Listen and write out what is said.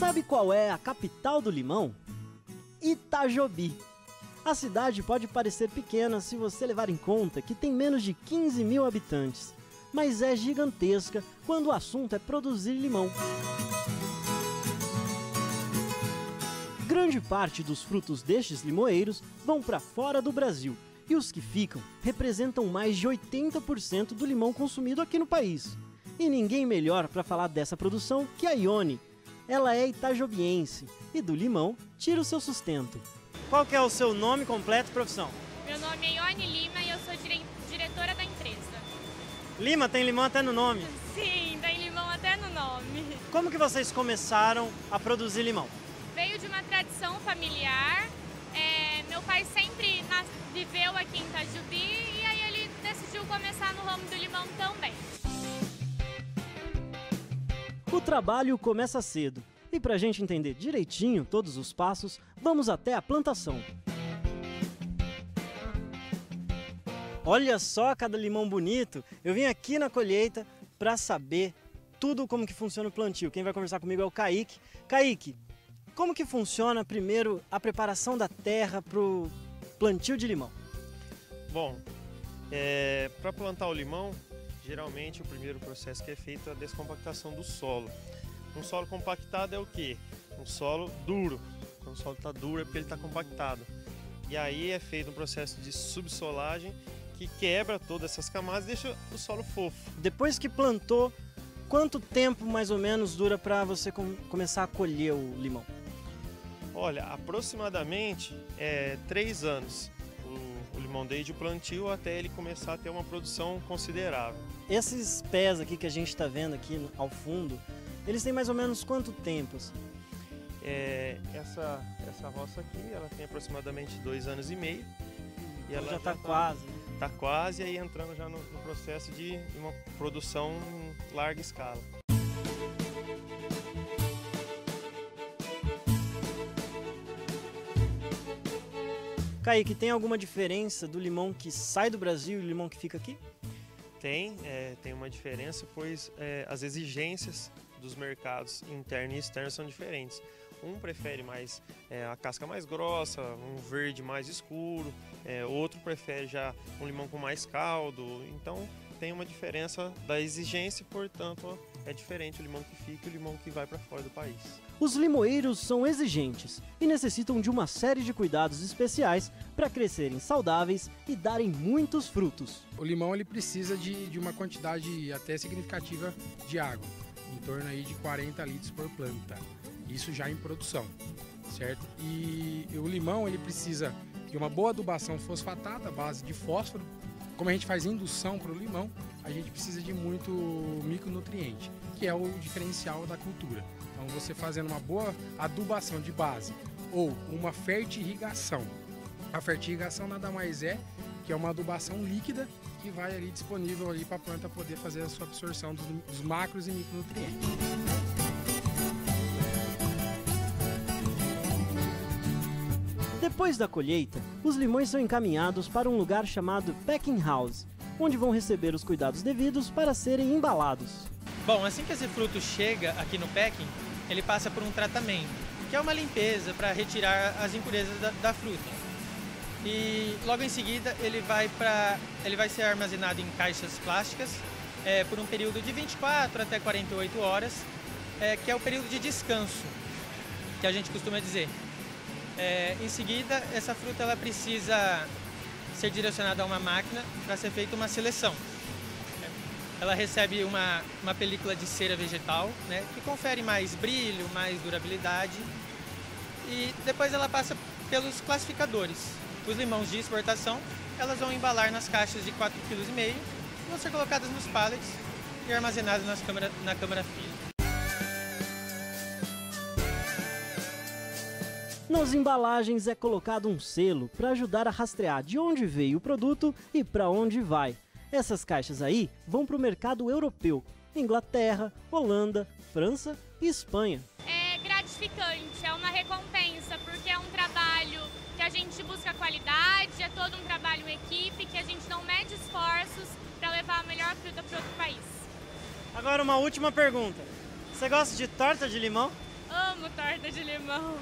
Sabe qual é a capital do limão? Itajobi. A cidade pode parecer pequena se você levar em conta que tem menos de 15 mil habitantes, mas é gigantesca quando o assunto é produzir limão. Grande parte dos frutos destes limoeiros vão para fora do Brasil, e os que ficam representam mais de 80% do limão consumido aqui no país. E ninguém melhor para falar dessa produção que a Ione. Ela é itajobiense e do limão tira o seu sustento. Qual que é o seu nome completo e profissão? Meu nome é Ione Lima e eu sou diretora da empresa. Lima tem limão até no nome? Sim, tem limão até no nome. Como que vocês começaram a produzir limão? Veio de uma tradição familiar. Meu pai sempre viveu aqui em Itajobi e aí ele decidiu começar no ramo do limão também. O trabalho começa cedo e para a gente entender direitinho todos os passos, vamos até a plantação. Olha só cada limão bonito! Eu vim aqui na colheita para saber tudo como que funciona o plantio. Quem vai conversar comigo é o Kaique. Kaique, como que funciona primeiro a preparação da terra para o plantio de limão? Bom, para plantar o limão, geralmente o primeiro processo que é feito é a descompactação do solo. Um solo compactado é o quê? Um solo duro. Quando o solo está duro é porque ele está compactado. E aí é feito um processo de subsolagem que quebra todas essas camadas e deixa o solo fofo. Depois que plantou, quanto tempo mais ou menos dura para você começar a colher o limão? Olha, aproximadamente 3 anos. O limão desde o plantio até ele começar a ter uma produção considerável. Esses pés aqui que a gente está vendo aqui ao fundo, eles têm mais ou menos quanto tempo? Essa roça aqui, ela tem aproximadamente 2 anos e meio. E ela já está quase. Está quase aí entrando já no processo de uma produção em larga escala. Kaique, tem alguma diferença do limão que sai do Brasil e do limão que fica aqui? Tem uma diferença, pois as exigências dos mercados interno e externo são diferentes. Um prefere mais a casca mais grossa, um verde mais escuro, outro prefere já um limão com mais caldo. Então tem uma diferença da exigência, portanto é diferente o limão que fica e o limão que vai para fora do país. Os limoeiros são exigentes e necessitam de uma série de cuidados especiais para crescerem saudáveis e darem muitos frutos. O limão ele precisa de uma quantidade até significativa de água, em torno aí de 40 litros por planta, isso já em produção, certo? E o limão ele precisa de uma boa adubação fosfatada, à base de fósforo. Como a gente faz indução para o limão, a gente precisa de muito micronutriente, que é o diferencial da cultura. Então você fazendo uma boa adubação de base ou uma fertirrigação. A fertirrigação nada mais é que uma adubação líquida que vai ali disponível ali para a planta poder fazer a sua absorção dos macros e micronutrientes. Depois da colheita, os limões são encaminhados para um lugar chamado Packing House, onde vão receber os cuidados devidos para serem embalados. Bom, assim que esse fruto chega aqui no packing, ele passa por um tratamento, que é uma limpeza para retirar as impurezas da fruta. E logo em seguida ele vai ser armazenado em caixas plásticas por um período de 24 até 48 horas, que é o período de descanso, que a gente costuma dizer. Em seguida, essa fruta ela precisa ser direcionada a uma máquina para ser feita uma seleção. Ela recebe uma película de cera vegetal, né, que confere mais brilho, mais durabilidade, e depois ela passa pelos classificadores. Os limões de exportação, elas vão embalar nas caixas de 4,5 kg, vão ser colocadas nos pallets e armazenadas na câmara fria. Nas embalagens é colocado um selo para ajudar a rastrear de onde veio o produto e para onde vai. Essas caixas aí vão para o mercado europeu, Inglaterra, Holanda, França e Espanha. É gratificante, é uma recompensa, porque é um trabalho que a gente busca qualidade, é todo um trabalho em equipe, que a gente não mede esforços para levar a melhor fruta para outro país. Agora uma última pergunta, você gosta de torta de limão? Amo torta de limão.